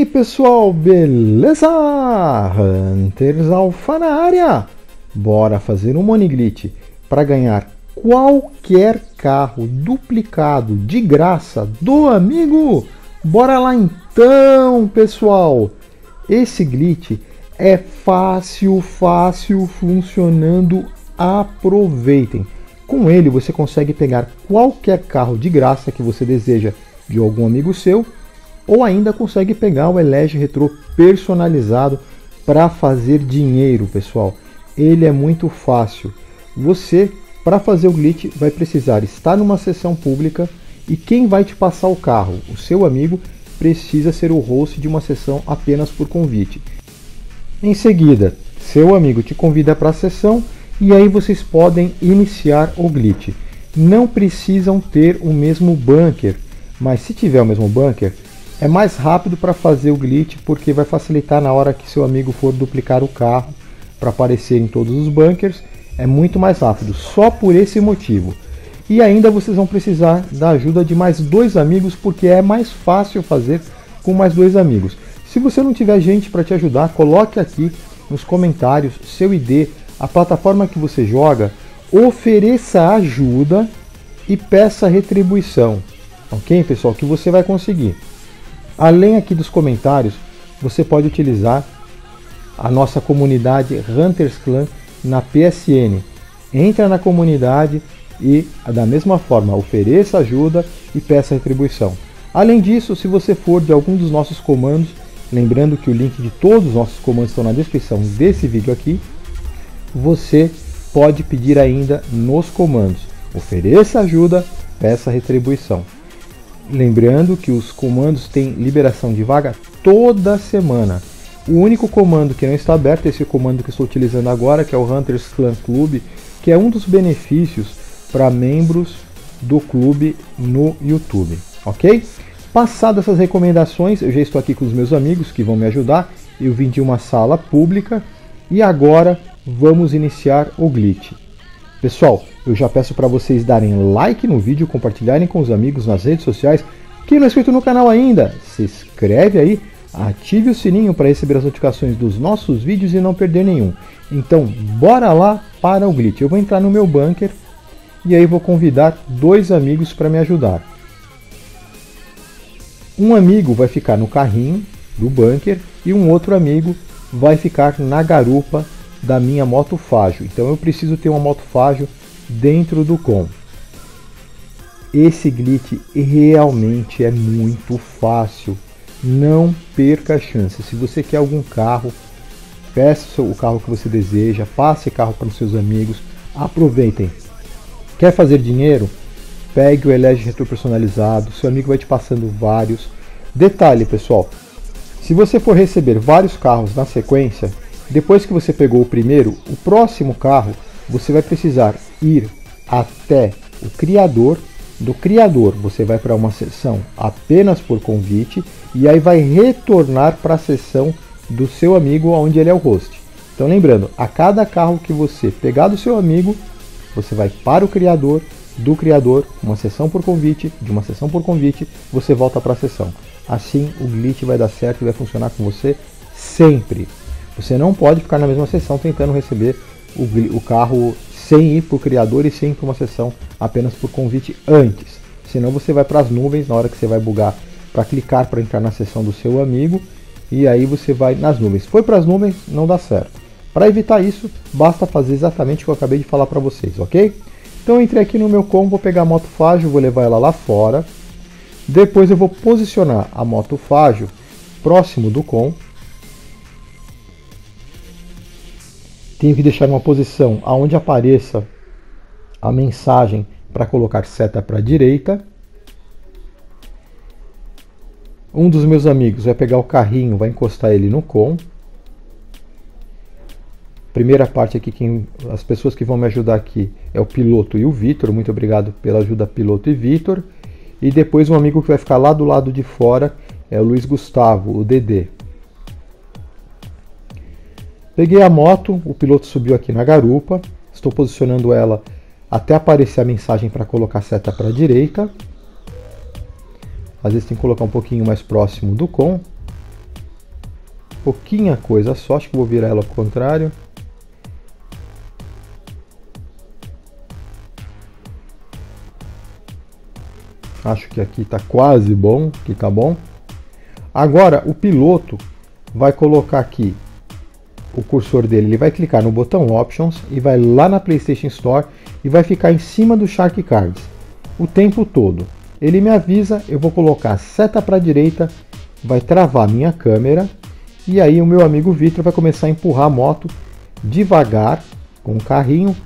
aí pessoal, beleza? Hunters Alfa na área! Bora fazer um Money Glitch para ganhar qualquer carro duplicado de graça do amigo! Bora lá então pessoal! Esse glitch é fácil funcionando, aproveitem! Com ele você consegue pegar qualquer carro de graça que você deseja de algum amigo seu, ou ainda consegue pegar o Elegy Retro personalizado para fazer dinheiro, pessoal. Ele é muito fácil. Você, para fazer o glitch, vai precisar estar numa sessão pública e quem vai te passar o carro, o seu amigo, precisa ser o host de uma sessão apenas por convite. Em seguida, seu amigo te convida para a sessão e aí vocês podem iniciar o glitch. Não precisam ter o mesmo bunker, mas se tiver o mesmo bunker, é mais rápido para fazer o glitch, porque vai facilitar na hora que seu amigo for duplicar o carro para aparecer em todos os bunkers. É muito mais rápido, só por esse motivo. E ainda vocês vão precisar da ajuda de mais dois amigos, porque é mais fácil fazer com mais dois amigos. Se você não tiver gente para te ajudar, coloque aqui nos comentários seu ID, a plataforma que você joga, ofereça ajuda e peça retribuição. Ok, pessoal? Que você vai conseguir. Além aqui dos comentários, você pode utilizar a nossa comunidade Hunters Clan na PSN. Entra na comunidade e, da mesma forma, ofereça ajuda e peça retribuição. Além disso, se você for de algum dos nossos comandos, lembrando que o link de todos os nossos comandos estão na descrição desse vídeo aqui, você pode pedir ainda nos comandos. Ofereça ajuda, peça retribuição. Lembrando que os comandos têm liberação de vaga toda semana. O único comando que não está aberto é esse comando que estou utilizando agora, que é o Hunters Clan Clube, que é um dos benefícios para membros do clube no YouTube, ok? Passadas essas recomendações, eu já estou aqui com os meus amigos que vão me ajudar. Eu vim de uma sala pública e agora vamos iniciar o glitch. Pessoal, eu já peço para vocês darem like no vídeo, compartilharem com os amigos nas redes sociais. Quem não é inscrito no canal ainda, se inscreve aí, ative o sininho para receber as notificações dos nossos vídeos e não perder nenhum. Então, bora lá para o glitch. Eu vou entrar no meu bunker e aí vou convidar dois amigos para me ajudar. Um amigo vai ficar no carrinho do bunker e um outro amigo vai ficar na garupa da minha moto Fágio. Então eu preciso ter uma moto Fágio dentro do com. Esse glitch realmente é muito fácil, não perca a chance. Se você quer algum carro, peça o carro que você deseja, passe carro para os seus amigos, aproveitem. Quer fazer dinheiro? Pegue o Elegy Retro personalizado, seu amigo vai te passando vários. Detalhe pessoal, se você for receber vários carros na sequência, depois que você pegou o primeiro, o próximo carro você vai precisar ir até o criador. Do criador você vai para uma sessão apenas por convite e aí vai retornar para a sessão do seu amigo onde ele é o host. Então lembrando, a cada carro que você pegar do seu amigo, você vai para o criador, do criador, uma sessão por convite, de uma sessão por convite, você volta para a sessão. Assim o glitch vai dar certo e vai funcionar com você sempre. Você não pode ficar na mesma sessão tentando receber o carro sem ir para o criador e sem ir para uma sessão apenas por convite antes. Senão você vai para as nuvens na hora que você vai bugar para clicar para entrar na sessão do seu amigo. E aí você vai nas nuvens. Foi para as nuvens, não dá certo. Para evitar isso, basta fazer exatamente o que eu acabei de falar para vocês, ok? Então eu entrei aqui no meu combo, vou pegar a moto Fágio, vou levar ela lá fora. Depois eu vou posicionar a moto Fágio próximo do com. Tenho que deixar uma posição aonde apareça a mensagem para colocar seta para a direita. Um dos meus amigos vai pegar o carrinho, vai encostar ele no com. Primeira parte aqui, as pessoas que vão me ajudar aqui é o piloto e o Vitor. Muito obrigado pela ajuda, piloto e Vitor. E depois um amigo que vai ficar lá do lado de fora é o Luiz Gustavo, o Dedê. Peguei a moto, o piloto subiu aqui na garupa, estou posicionando ela até aparecer a mensagem para colocar a seta para a direita. Às vezes tem que colocar um pouquinho mais próximo do com. pouquinha coisa só. Acho que vou virar ela ao contrário. Acho que aqui tá quase bom, que tá bom. Agora o piloto vai colocar aqui o cursor dele, ele vai clicar no botão Options e vai lá na PlayStation Store e vai ficar em cima do Shark Cards o tempo todo. Ele me avisa, eu vou colocar a seta para a direita, vai travar minha câmera e aí o meu amigo Victor vai começar a empurrar a moto devagar com o carrinho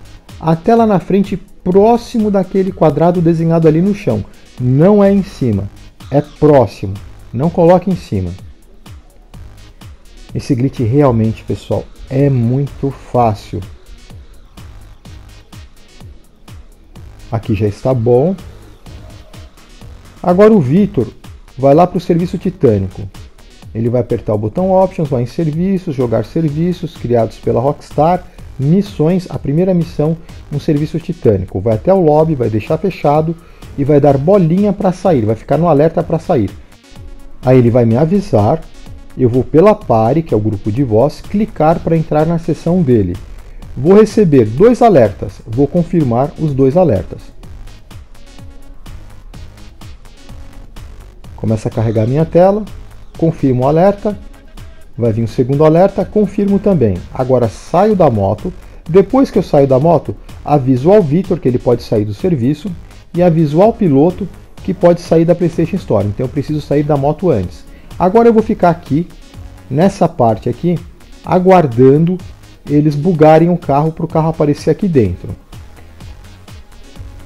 até lá na frente, próximo daquele quadrado desenhado ali no chão. Não é em cima, é próximo, não coloque em cima. Esse glitch realmente, pessoal, é muito fácil. Aqui já está bom. Agora o Victor vai lá para o serviço titânico. Ele vai apertar o botão Options, vai em serviços, jogar serviços criados pela Rockstar, missões, a primeira missão, um serviço titânico. Vai até o lobby, vai deixar fechado e vai dar bolinha para sair, vai ficar no alerta para sair. Aí ele vai me avisar, eu vou pela Pare, que é o grupo de voz, clicar para entrar na seção dele. Vou receber dois alertas, vou confirmar os dois alertas. Começa a carregar minha tela, confirmo o alerta, vai vir um segundo alerta, confirmo também. Agora saio da moto, depois que eu saio da moto, aviso ao Victor que ele pode sair do serviço, e aviso ao piloto que pode sair da PlayStation Store, então eu preciso sair da moto antes. Agora eu vou ficar aqui, nessa parte aqui, aguardando eles bugarem o carro para o carro aparecer aqui dentro.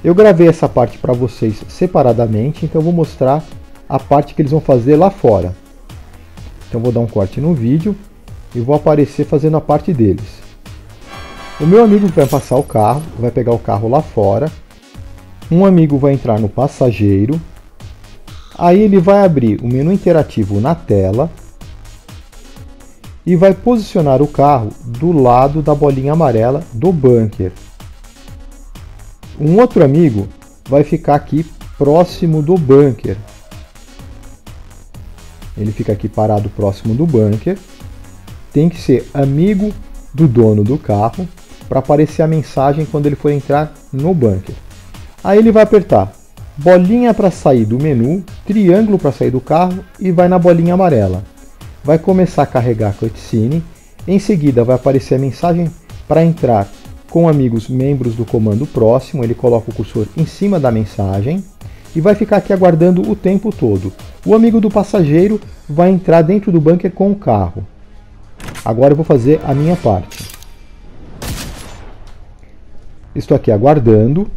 Eu gravei essa parte para vocês separadamente, então eu vou mostrar a parte que eles vão fazer lá fora. Então eu vou dar um corte no vídeo e vou aparecer fazendo a parte deles. O meu amigo vai passar o carro, vai pegar o carro lá fora. Um amigo vai entrar no passageiro, aí ele vai abrir o menu interativo na tela e vai posicionar o carro do lado da bolinha amarela do bunker. Um outro amigo vai ficar aqui próximo do bunker. Ele fica aqui parado próximo do bunker. Tem que ser amigo do dono do carro para aparecer a mensagem quando ele for entrar no bunker. Aí ele vai apertar bolinha para sair do menu, triângulo para sair do carro e vai na bolinha amarela. Vai começar a carregar a cutscene, em seguida vai aparecer a mensagem para entrar com amigos membros do comando próximo, ele coloca o cursor em cima da mensagem e vai ficar aqui aguardando o tempo todo. O amigo do passageiro vai entrar dentro do bunker com o carro. Agora eu vou fazer a minha parte. Estou aqui aguardando.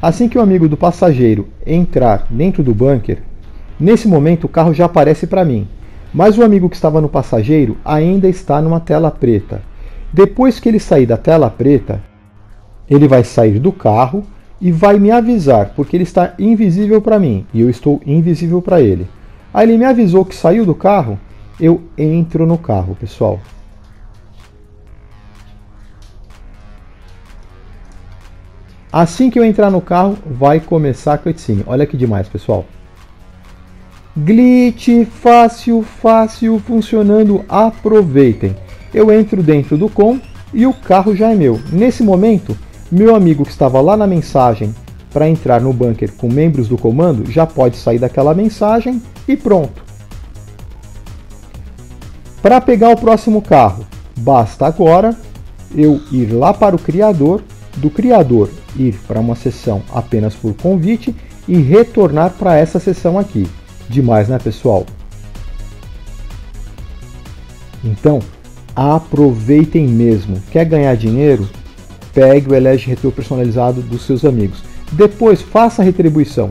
Assim que o amigo do passageiro entrar dentro do bunker, nesse momento o carro já aparece para mim, mas o amigo que estava no passageiro ainda está numa tela preta. Depois que ele sair da tela preta, ele vai sair do carro e vai me avisar, porque ele está invisível para mim e eu estou invisível para ele. Aí ele me avisou que saiu do carro, eu entro no carro, pessoal. Assim que eu entrar no carro, vai começar a cutscene. Olha que demais, pessoal. Glitch fácil, fácil, funcionando. Aproveitem. Eu entro dentro do com e o carro já é meu. Nesse momento, meu amigo que estava lá na mensagem para entrar no bunker com membros do comando, já pode sair daquela mensagem e pronto. Para pegar o próximo carro, basta agora eu ir lá para o criador, do criador ir para uma sessão apenas por convite e retornar para essa sessão aqui. Demais, né, pessoal? Então, aproveitem mesmo. Quer ganhar dinheiro? Pegue o Elegy Retro personalizado dos seus amigos. Depois, faça a retribuição.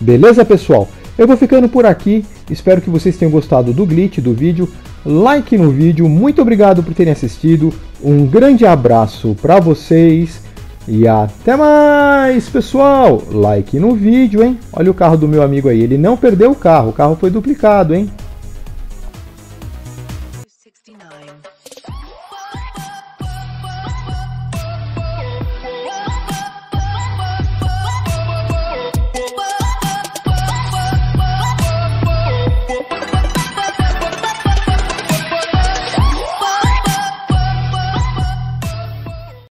Beleza, pessoal? Eu vou ficando por aqui. Espero que vocês tenham gostado do glitch, do vídeo. Like no vídeo. Muito obrigado por terem assistido. Um grande abraço para vocês. E até mais, pessoal! Like no vídeo, hein? Olha o carro do meu amigo aí, ele não perdeu o carro foi duplicado, hein?